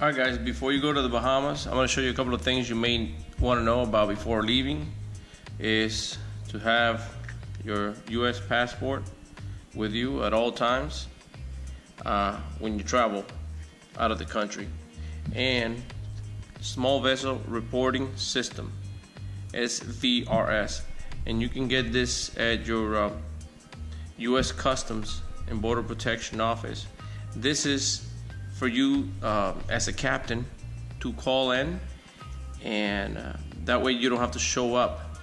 Alright guys, before you go to the Bahamas, I'm going to show you a couple of things you may want to know about before leaving. Is to have your U.S. passport with you at all times when you travel out of the country. And Small Vessel Reporting System, SVRS. And you can get this at your U.S. Customs and Border Protection office. This is for you as a captain to call in, and that way you don't have to show up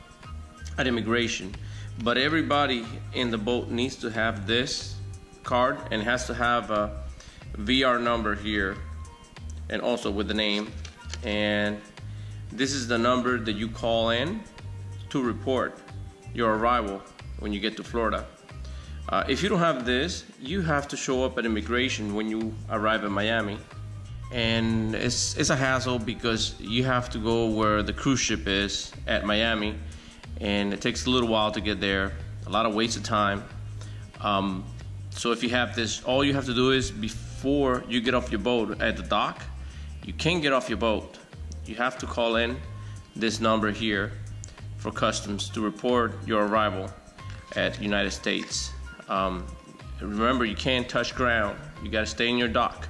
at immigration. But everybody in the boat needs to have this card and has to have a VR number here, and also with the name. And this is the number that you call in to report your arrival when you get to Florida. If you don't have this, you have to show up at immigration when you arrive in Miami, and it's a hassle because you have to go where the cruise ship is at Miami, and it takes a little while to get there, a lot of waste of time. So if you have this, all you have to do is before you get off your boat at the dock, you can't get off your boat, you have to call in this number here for customs to report your arrival at the United States. Remember, you can't touch ground, you gotta stay in your dock.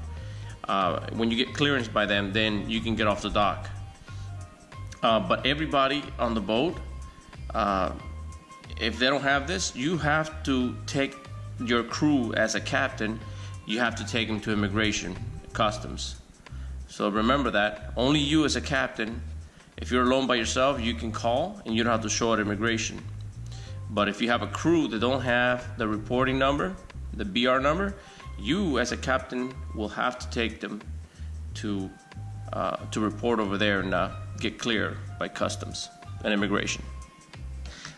When you get clearance by them, then you can get off the dock. But everybody on the boat, if they don't have this, you have to take your crew as a captain, you have to take them to immigration, customs. So remember that, only you as a captain. If you're alone by yourself, you can call and you don't have to show at immigration. But if you have a crew that don't have the reporting number, the BR number, you as a captain will have to take them to report over there and get cleared by customs and immigration.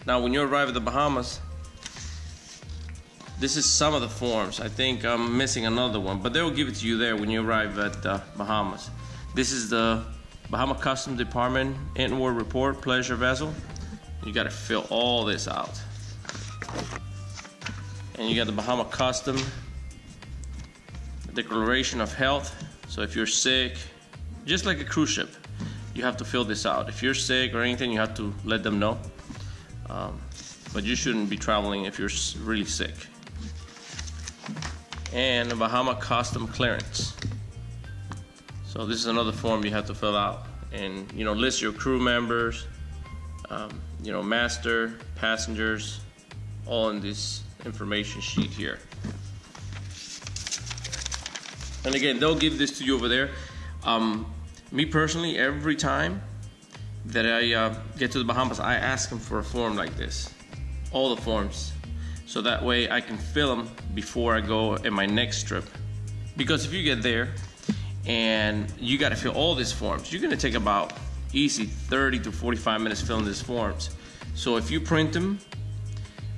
Now when you arrive at the Bahamas, this is some of the forms. I think I'm missing another one, but they will give it to you there when you arrive at the Bahamas. This is the Bahama Customs Department Inward Report Pleasure Vessel. You got to fill all this out, and you got the Bahama Custom Declaration of Health. So if you're sick, just like a cruise ship, you have to fill this out. If you're sick or anything, you have to let them know, but you shouldn't be traveling if you're really sick. And the Bahama Custom Clearance. So this is another form you have to fill out, and you know, list your crew members, you know, master, passengers, all in this information sheet here. And again, they'll give this to you over there. Me personally, every time that I get to the Bahamas, I ask them for a form like this, all the forms, so that way I can fill them before I go in my next trip. Because if you get there and you got to fill all these forms, you're going to take about easy 30 to 45 minutes filling these forms. So if you print them,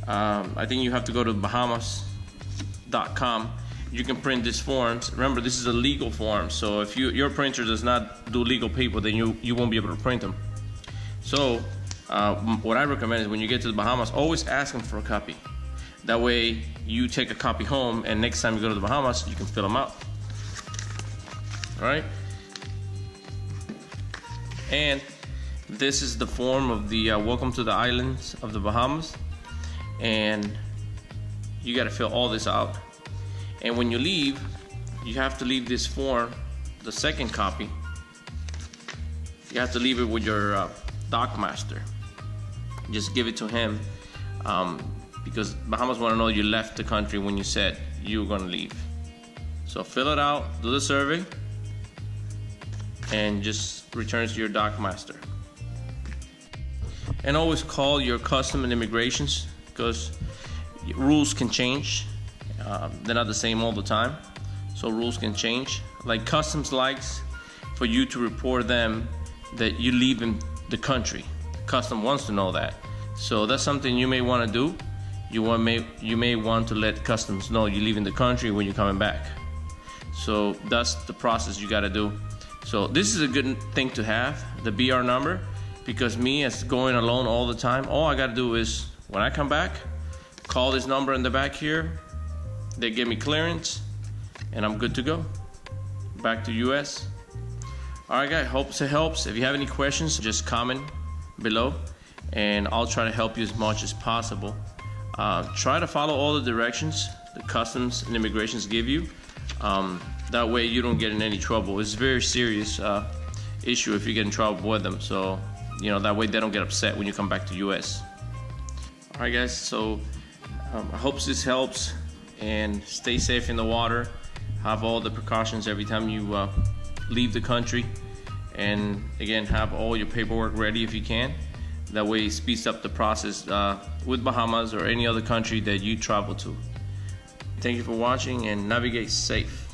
I think you have to go to Bahamas.com. You can print these forms. Remember, this is a legal form, so if your printer does not do legal paper, then you won't be able to print them. So what I recommend is when you get to the Bahamas, always ask them for a copy. That way you take a copy home, and next time you go to the Bahamas, you can fill them out. All right? And this is the form of the Welcome to the Islands of the Bahamas, and you got to fill all this out. And when you leave, you have to leave this form, the second copy, you have to leave it with your dock master. Just give it to him, because Bahamas want to know you left the country when you said you were going to leave. So fill it out, do the survey, and just returns to your dock master. And always call your custom and immigrations, because rules can change. They're not the same all the time, so rules can change. Like customs likes for you to report them that you leave in the country. Customs wants to know that, so that's something you may want to do. You may want to let customs know you're leaving the country when you're coming back. So that's the process you got to do. So this is a good thing to have, the BR number, because me as going alone all the time, all I gotta do is when I come back, call this number in the back here, they give me clearance, and I'm good to go back to US. All right, guys, hope it helps. If you have any questions, just comment below and I'll try to help you as much as possible. Try to follow all the directions the customs and immigrations give you. That way you don't get in any trouble. It's a very serious issue if you get in trouble with them. So, you know, that way they don't get upset when you come back to the U.S. All right, guys, so I hope this helps, and stay safe in the water. Have all the precautions every time you leave the country, and again, have all your paperwork ready if you can. That way it speeds up the process with Bahamas or any other country that you travel to. Thank you for watching, and navigate safe.